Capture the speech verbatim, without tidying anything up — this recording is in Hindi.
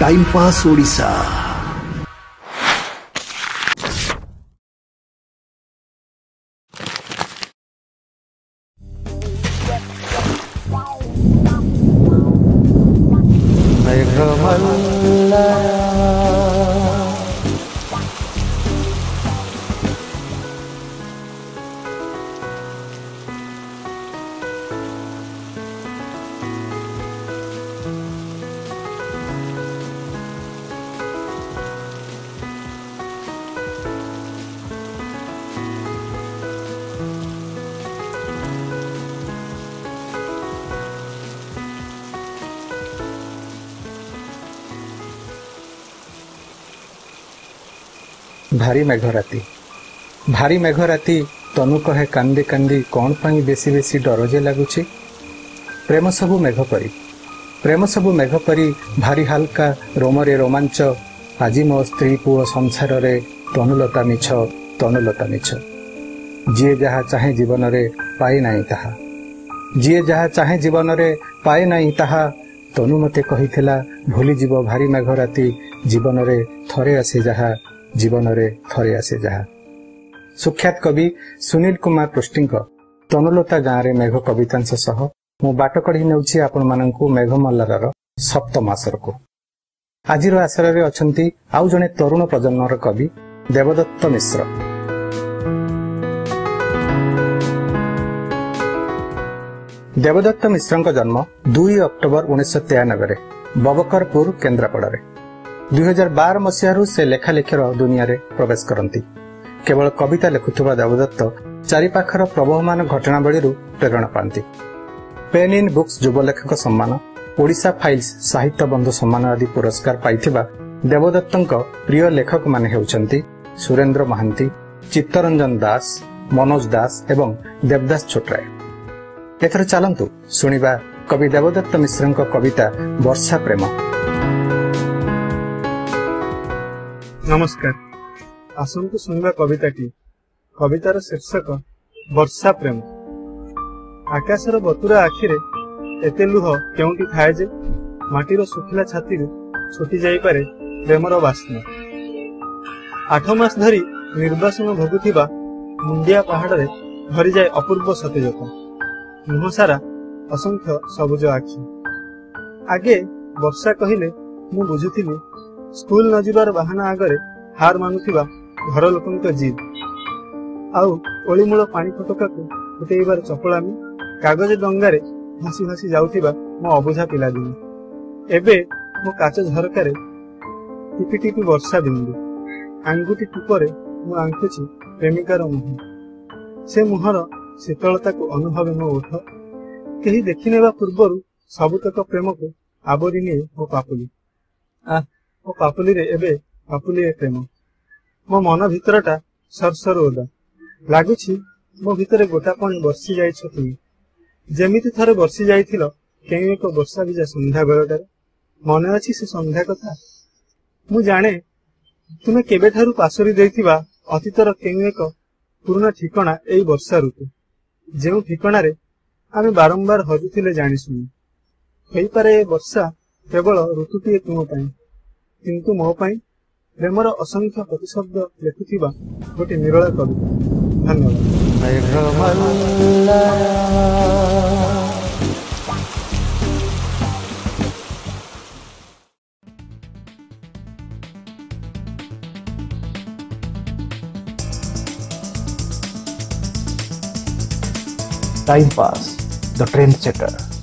Time pass Odisha. मेघ मल्लार भारी मेघ राति भारी मेघ राति तनु कहे कांदी कांदी कौन पाई बेसी बेसी डर जे लगुचे। प्रेम सबू मेघ परी प्रेम सबू मेघ परी भारी हालका रोमरे रोमांच। आज मो स्त्री पुओ संसार रे तनुलता मिछ तनुलता मिछ। जी जहा चाहे जीवन रे पाए नाही ताहा जी जहा चाहे जीवन रे पाए नाही ताहा। तनु मते कहिथिला भूली जीव भारी मेघ राति जीवन रे थरे आसे जहा जीवन रे थरे आसे जहा। सुख्यात कवि सुनील कुमार पृष्टि तनुलता गाँव में मेघ कवितांश सह मु बाट कढ़ी नेउछि आपण माननकु मेघ मल्लार सप्तम आसर को। आज आसर रे अछंती आउ जने तरुण प्रजन्मर कवि देवदत्त मिश्र। देवदत्त मिश्र जन्म दुई अक्टोबर उन्नीस तेयानबे बबकरपुर केन्द्रापड़ा। दो हज़ार बारह मसीह से लेखालेखीर दुनिया रे प्रवेश करती। केवल कविता लेखुवा देवदत्त चारिपाखर प्रबहमान घटनावली प्रेरणा पाती। पेन इन बुक्स युवलेखक सम्मान ओडिशा फाइल्स साहित्य बंधु सम्मान आदि पुरस्कार पाई। देवदत्त प्रिय लेखक मान सुरेंद्र महांती, चित्तरंजन दास, मनोज दास एवं देवदास छोटराय। एथर चलतु शुणा कवि देवदत्त मिश्र कविता वर्षा प्रेम। नमस्कार। आसंतु सुनिबा कविताटी। कवितार शीर्षक वर्षा प्रेम। आकाशर बतुरा आखिरे एते लुह केउटी थाए जे माटीर सुखिला छातीरु छुटी जाई पारे प्रेमर वासना। आठ मास धरी निर्वासन भोगुथिबा मुंडिया पहाड़रे भरी जाए अपूर्व सतेजता। मुह सारा असंख्य सबुज आखि। आगे वर्षा कहिले मु बुझुथिली स्कूल न जीवार बहाना आगरे हार मानुवा घर लोक जीद आलीमूल पानी फटका को फुटेबार चपलामी कागज डंगारे भासी भासी जाऊा मो अबुझा पिला दिन। एबे मो काच झरकार टिपि टिपि वर्षा बिंदु आंगुटी टूपर मु आंकुची प्रेमिकार मुह। से मुहर शीतलता को अनुभव मो ओठ। कहीं देखने पूर्वर सबुतक प्रेम को आवरी नहीं मो पापुली। आ मो पापुली रे एबे पापुली प्रेम मो मन भितरटा सरसर ओदा लागुछि। मो भितरे गोटापण बर्षि जाइछ तुम जेमिति थरे बर्षि जाइथिल केउ एक वर्षा भिजा संध्या बेलटार। मन अछि से संध्या कथा मु जाने तुमे केबे थारु पासोरी देथिबा अतीतर केउ एक पुराना ठिकाना एई वर्षा ऋतु जेउ ठिकाना रे आमे बारंबार हजुथिले जानि सुनि। होई पारे वर्षा केवल ऋतुटिए तुम पाई किंतु मो पाई प्रेमर असंख्य प्रतिशब्द लेखुवा गोटे निरल कवि। धन्यवाद। Time pass the trend setter.